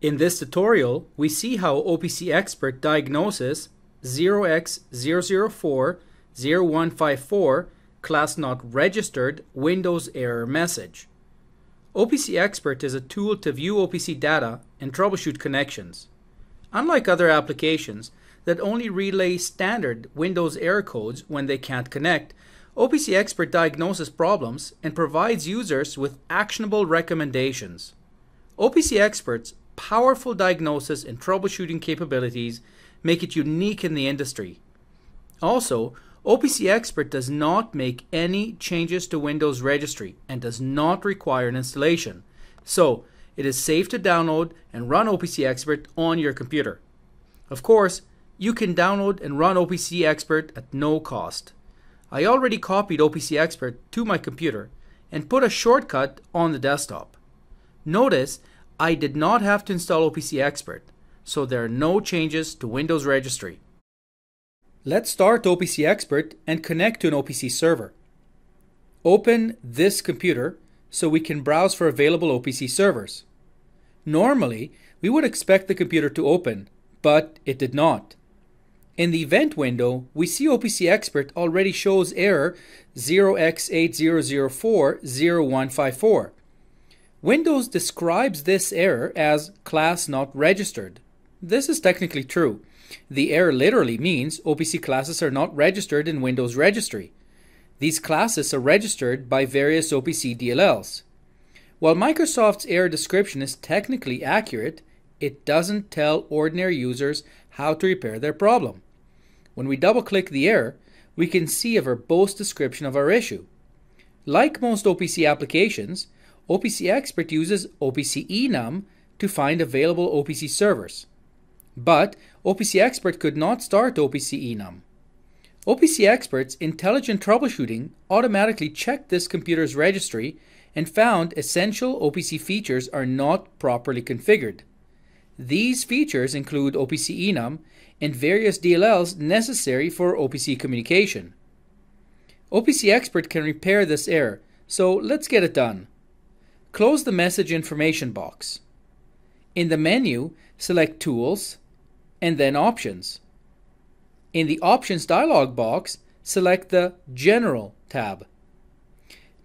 In this tutorial, we see how OPC Expert diagnoses 0x80040154 class not registered Windows error message. OPC Expert is a tool to view OPC data and troubleshoot connections. Unlike other applications that only relay standard Windows error codes when they can't connect, OPC Expert diagnoses problems and provides users with actionable recommendations. OPC Expert's powerful diagnosis and troubleshooting capabilities make it unique in the industry. Also, OPC Expert does not make any changes to Windows registry and does not require an installation. So, it is safe to download and run OPC Expert on your computer. Of course, you can download and run OPC Expert at no cost. I already copied OPC Expert to my computer and put a shortcut on the desktop. Notice I did not have to install OPC Expert, so there are no changes to Windows registry. Let's start OPC Expert and connect to an OPC server. Open this computer so we can browse for available OPC servers. Normally, we would expect the computer to open, but it did not. In the event window, we see OPC Expert already shows error 0x80040154. Windows describes this error as class not registered. This is technically true. The error literally means OPC classes are not registered in Windows registry. These classes are registered by various OPC DLLs. While Microsoft's error description is technically accurate, it doesn't tell ordinary users how to repair their problem. When we double-click the error, we can see a verbose description of our issue. Like most OPC applications, OPC Expert uses OPC enum to find available OPC servers. But OPC Expert could not start OPC enum. OPC Expert's intelligent troubleshooting automatically checked this computer's registry and found essential OPC features are not properly configured. These features include OPC enum and various DLLs necessary for OPC communication. OPC Expert can repair this error, so let's get it done. Close the message information box. In the menu, select Tools and then Options. In the Options dialog box, select the General tab.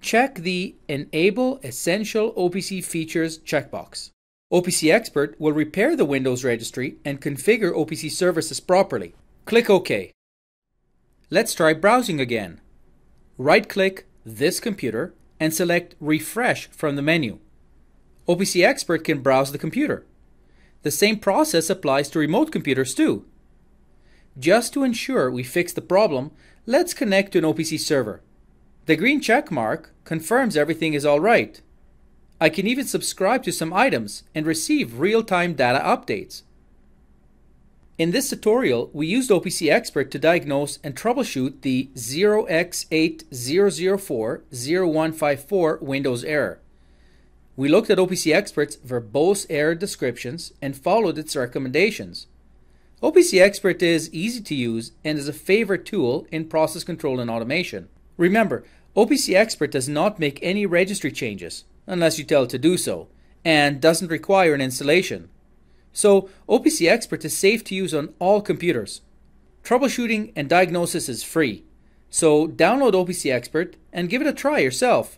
Check the Enable Essential OPC Features checkbox. OPC Expert will repair the Windows registry and configure OPC services properly. Click OK. Let's try browsing again. Right-click this computer and select Refresh from the menu. OPC Expert can browse the computer. The same process applies to remote computers too. Just to ensure we fix the problem, let's connect to an OPC server. The green check mark confirms everything is all right. I can even subscribe to some items and receive real-time data updates. In this tutorial, we used OPC Expert to diagnose and troubleshoot the 0x80040154 Windows error. We looked at OPC Expert's verbose error descriptions and followed its recommendations. OPC Expert is easy to use and is a favorite tool in process control and automation. Remember, OPC Expert does not make any registry changes, unless you tell it to do so, and doesn't require an installation. So, OPC Expert is safe to use on all computers. Troubleshooting and diagnosis is free. So, download OPC Expert and give it a try yourself.